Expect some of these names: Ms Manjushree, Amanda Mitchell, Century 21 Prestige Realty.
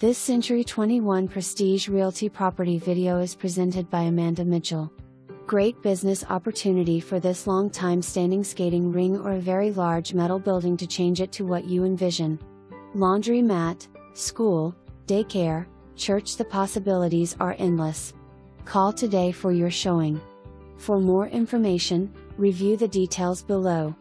This Century 21 Prestige Realty property video is presented by Amanda Mitchell. Great business opportunity for this long-time standing skating ring or a very large metal building to change it to what you envision. Laundromat, school, daycare, church, the possibilities are endless. Call today for your showing. For more information, review the details below.